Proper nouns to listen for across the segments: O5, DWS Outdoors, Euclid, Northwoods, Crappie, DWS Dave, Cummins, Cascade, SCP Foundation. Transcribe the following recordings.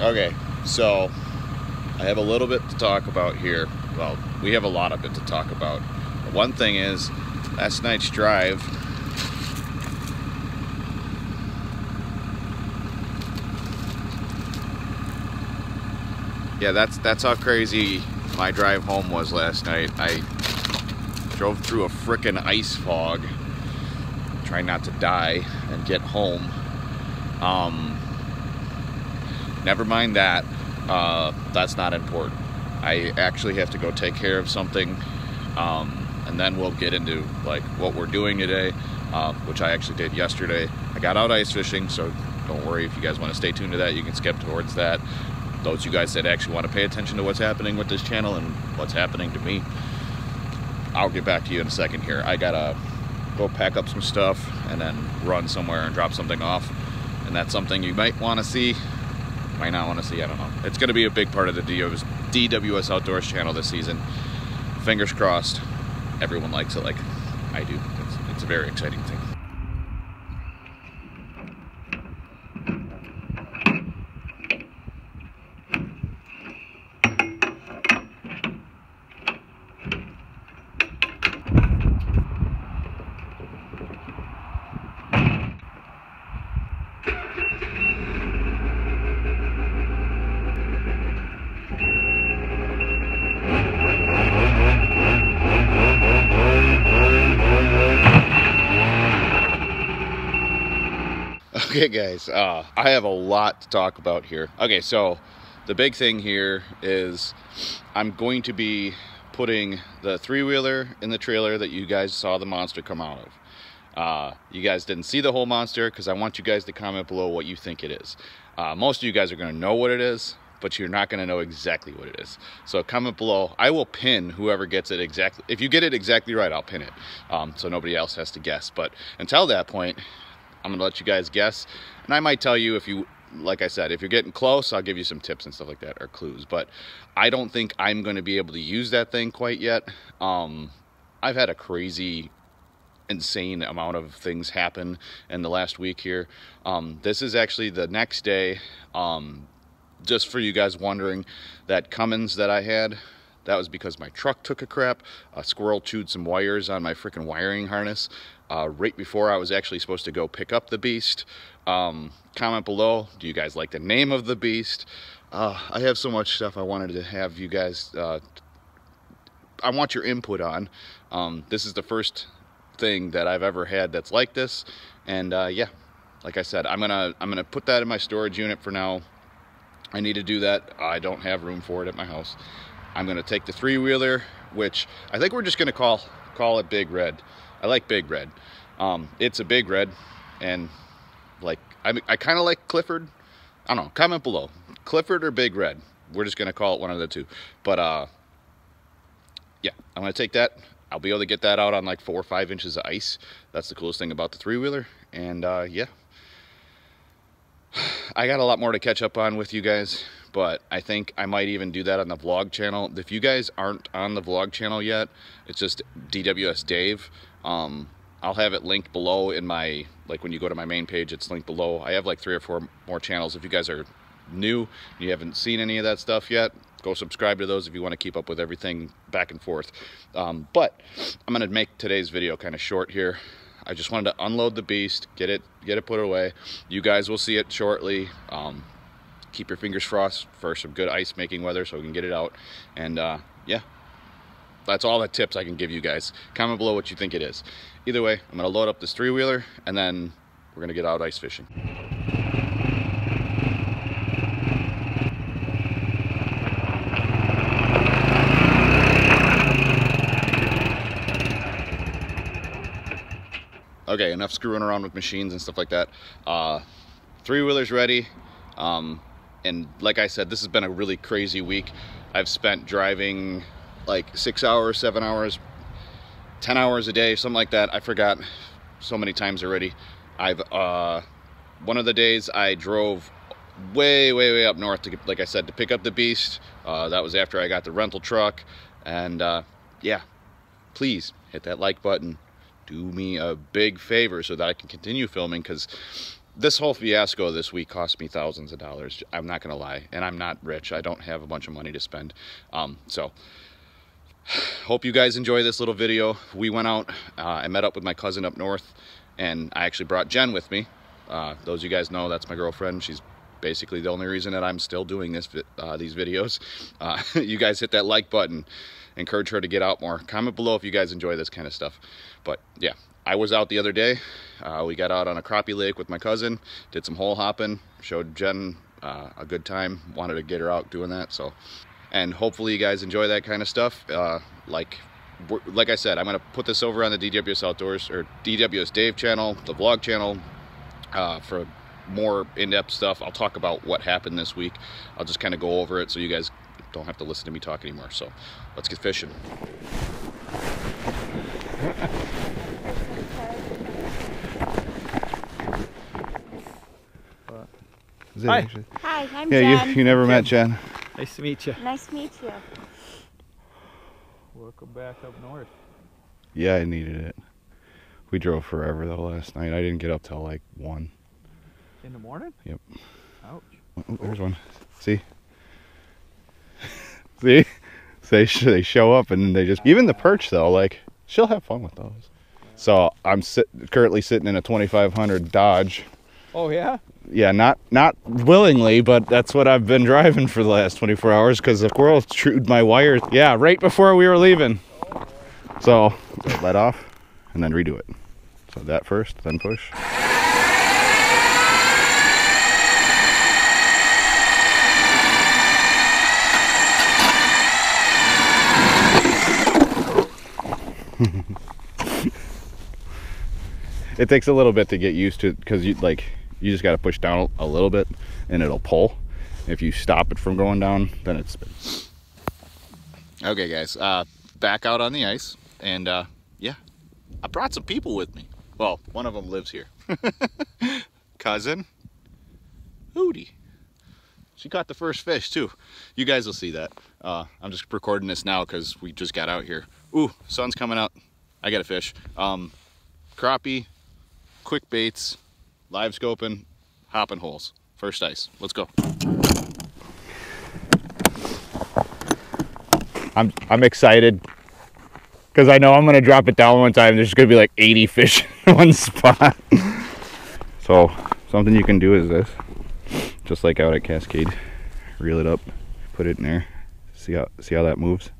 Okay, so I have a little bit to talk about here. Well, we have a lot of it to talk about. But one thing is, last night's drive, yeah, that's how crazy my drive home was last night. I drove through a frickin' ice fog, trying not to die and get home. Never mind that. That's not important. I actually have to go take care of something, and then we'll get into like what we're doing today, which I actually did yesterday. I got out ice fishing, so don't worry if you guys want to stay tuned to that. You can skip towards that. Those you guys that actually want to pay attention to what's happening with this channel and what's happening to me, I'll get back to you in a second here. I gotta go pack up some stuff and then run somewhere and drop something off, and that's something you might want to see, might not want to see, I don't know. It's going to be a big part of the DWS Outdoors channel this season. Fingers crossed everyone likes it like I do. It's a very exciting thing. Okay guys, I have a lot to talk about here. Okay, so the big thing here is I'm going to be putting the three-wheeler in the trailer that you guys saw the monster come out of. You guys didn't see the whole monster because I want you guys to comment below what you think it is. Most of you guys are going to know what it is, but you're not going to know exactly what it is. So comment below. I will pin whoever gets it exactly. If you get it exactly right, I'll pin it. So nobody else has to guess. But until that point, I'm gonna let you guys guess, and I might tell you if you, like I said, if you're getting close, I'll give you some tips and stuff like that, or clues, but I don't think I'm gonna be able to use that thing quite yet. I've had a crazy, insane amount of things happen in the last week here. This is actually the next day, just for you guys wondering, that Cummins that I had, that was because my truck took a crap, a squirrel chewed some wires on my freaking wiring harness, right before I was actually supposed to go pick up the beast. Comment below, do you guys like the name of the beast? I have so much stuff I wanted to have you guys, I want your input on. This is the first thing that I've ever had that's like this, and yeah, like I said, I'm gonna put that in my storage unit for now. I need to do that. I don't have room for it at my house. I'm gonna take the three-wheeler, which I think we're just gonna call it Big Red. I like Big Red. It's a Big Red, and like I kind of like Clifford. I don't know. Comment below, Clifford or Big Red. We're just gonna call it one of the two. But yeah, I'm gonna take that. I'll be able to get that out on like 4 or 5 inches of ice. That's the coolest thing about the three-wheeler. And yeah, I got a lot more to catch up on with you guys, but I think I might even do that on the vlog channel. If you guys aren't on the vlog channel yet, it's just DWS Dave. I'll have it linked below in my, like when you go to my main page, it's linked below. I have like 3 or 4 more channels. If you guys are new, you haven't seen any of that stuff yet, go subscribe to those if you want to keep up with everything back and forth. But I'm going to make today's video kind of short here. I just wanted to unload the beast, get it put away. You guys will see it shortly. Keep your fingers crossed for some good ice making weather so we can get it out. And yeah, that's all the tips I can give you guys. Comment below what you think it is. Either way, I'm gonna load up this three-wheeler and then we're gonna get out ice fishing. Okay, enough screwing around with machines and stuff like that. Three-wheeler's ready. And like I said, this has been a really crazy week. I've spent driving like 6 hours, 7 hours, 10 hours a day, something like that. I forgot so many times already. I've, one of the days I drove way, way, way up north to, like I said, to pick up the beast. That was after I got the rental truck. And yeah, please hit that like button. Do me a big favor so that I can continue filming, because This whole fiasco this week cost me thousands of dollars. I'm not going to lie. And I'm not rich. I don't have a bunch of money to spend. So hope you guys enjoy this little video. We went out. I met up with my cousin up north. And I actually brought Jen with me. Those of you guys know, that's my girlfriend. She's basically the only reason that I'm still doing this, these videos. You guys hit that like button. Encourage her to get out more. Comment below if you guys enjoy this kind of stuff. But yeah, I was out the other day. We got out on a crappie lake with my cousin, did some hole hopping, showed Jen a good time, wanted to get her out doing that. So, and hopefully you guys enjoy that kind of stuff. Like I said, I'm going to put this over on the DWS Outdoors or DWS Dave channel, the vlog channel, for more in-depth stuff. I'll talk about what happened this week. I'll just kind of go over it so you guys don't have to listen to me talk anymore. So let's get fishing. Hi. Hi, I'm Jen. Yeah, you never met Jen. Nice to meet you. Nice to meet you. Welcome back up north. Yeah, I needed it. We drove forever though last night. I didn't get up till like 1. In the morning? Yep. Ouch. Oh, there's one. See? See? They show up and they just... Even the perch though, like, she'll have fun with those. Yeah. So I'm currently sitting in a 2500 Dodge. Oh, yeah? Yeah, not willingly, but that's what I've been driving for the last 24 hours because the squirrel chewed my wires. Yeah, right before we were leaving. So let off and then redo it. So that first, then push. It takes a little bit to get used to it because you just got to push down a little bit and it'll pull. If you stop it from going down, then it spins. Okay guys, back out on the ice, and yeah, I brought some people with me. Well, one of them lives here. Cousin Hootie. She caught the first fish too. You guys will see that. I'm just recording this now because we just got out here. Ooh, sun's coming out. I got a fish. Crappie, quick baits, live scoping, hopping holes. First ice. Let's go. I'm excited because I know I'm gonna drop it down one time. There's gonna be like 80 fish in one spot. So something you can do is this, just like out at Cascade, reel it up, put it in there, see how that moves,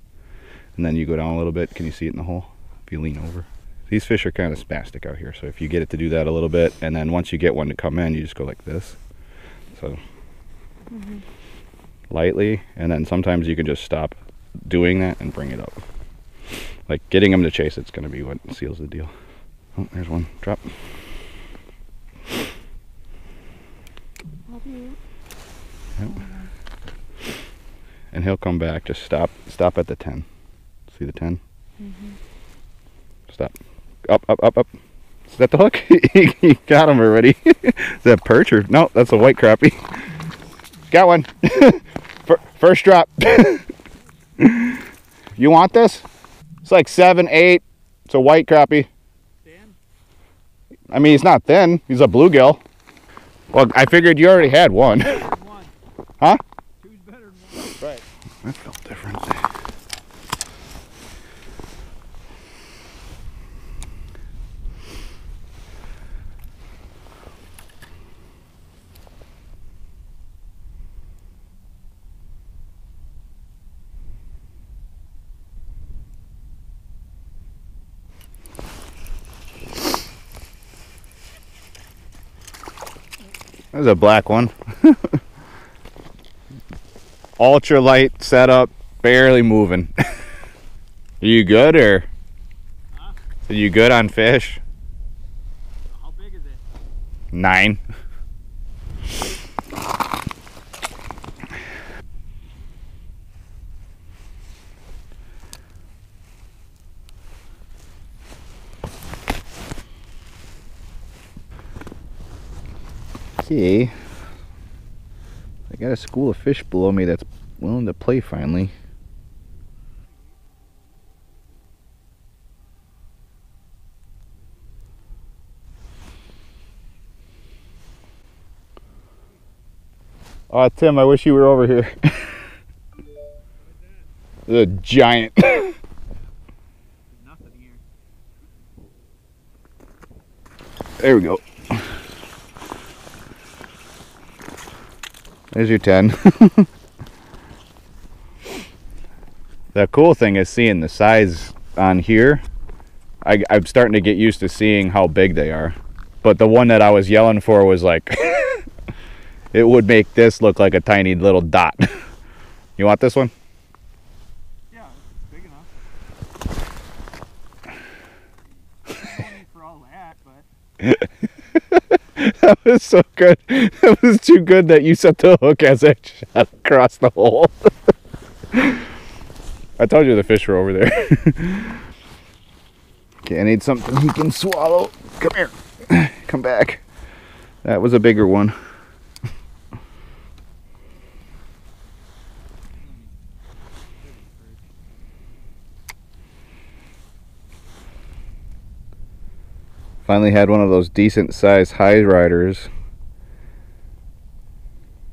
and then you go down a little bit. Can you see it in the hole if you lean over? These fish are kind of spastic out here, so if you get it to do that a little bit, and then once you get one to come in, you just go like this. So lightly, and then sometimes you can just stop doing that and bring it up. Like getting them to chase, it's going to be what seals the deal. Oh, there's one. Drop. Yep. And he'll come back. Just stop at the 10. See the 10? Stop. Up. Is that the hook? You got him already. Is that perch or no? That's a white crappie. Got one. First drop. You want this? It's like 7, 8. It's a white crappie. Thin? I mean, he's not thin. He's a bluegill. Well, I figured you already had one. Huh? Two's better than one. Right. That felt different. There's a black one. Ultra light setup, barely moving. Are you good or? Huh? Are you good on fish? How big is it? 9. I got a school of fish below me that's willing to play finally. Oh, Tim, I wish you were over here. The giant. Nothing here. There we go. There's your 10. The cool thing is seeing the size on here. I'm starting to get used to seeing how big they are. But the one that I was yelling for was like, it would make this look like a tiny little dot. You want this one? Yeah, it's big enough. Only for all that, but. That was so good. That was too good that you set the hook as I shot across the hole. I told you the fish were over there. Okay, I need something he can swallow. Come here. Come back. That was a bigger one. Finally had one of those decent sized high riders.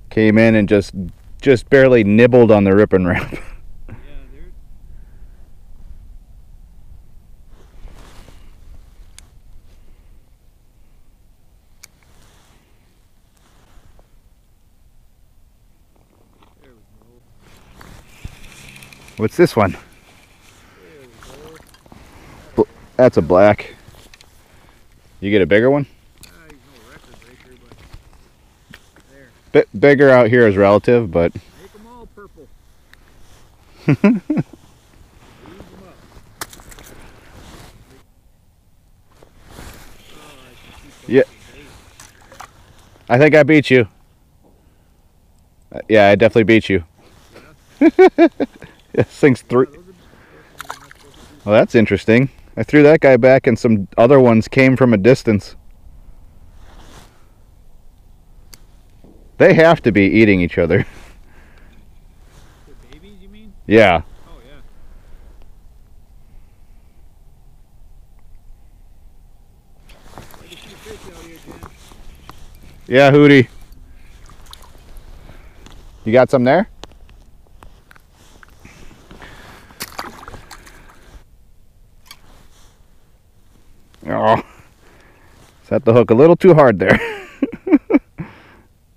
Came in and just barely nibbled on the rip and wrap. Yeah, dude. There we go. What's this one? There we go. That's a black. You get a bigger one? He's no record breaker, but there. Bit bigger out here is relative, but. Make them all purple. Use them up. Oh, yeah. I think I beat you. Yeah, I definitely beat you. Yeah. This thing's three. Well, that's interesting. I threw that guy back and some other ones came from a distance. They have to be eating each other. The babies, you mean? Yeah. Oh, yeah. There's a few fish out here, Jim. Yeah, Hootie. You got some there? Oh, set the hook a little too hard there.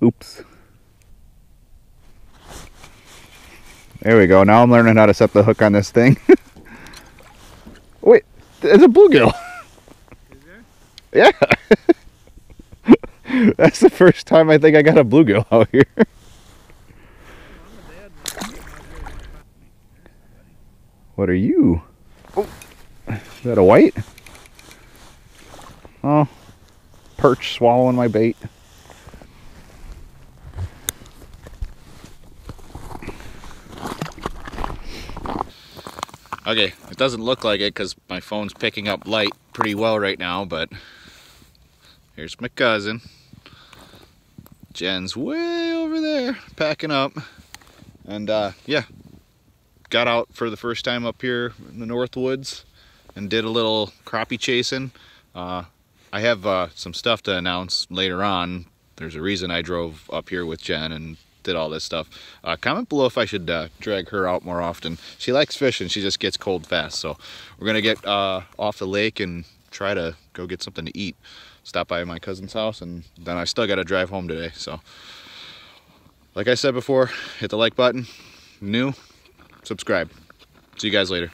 Oops. There we go. Now I'm learning how to set the hook on this thing. Wait, there's a bluegill. Is there? Yeah. That's the first time I think I got a bluegill out here. What are you? Oh, is that a white? Oh, perch swallowing my bait. Okay, it doesn't look like it because my phone's picking up light pretty well right now, but here's my cousin. Jen's way over there packing up. And yeah, got out for the first time up here in the Northwoods and did a little crappie chasing. I have some stuff to announce later on. There's a reason I drove up here with Jen and did all this stuff. Comment below if I should drag her out more often. She likes fishing, she just gets cold fast. So we're gonna get off the lake and try to go get something to eat. Stop by my cousin's house, and then I still gotta drive home today. So like I said before, hit the like button, new, subscribe. See you guys later.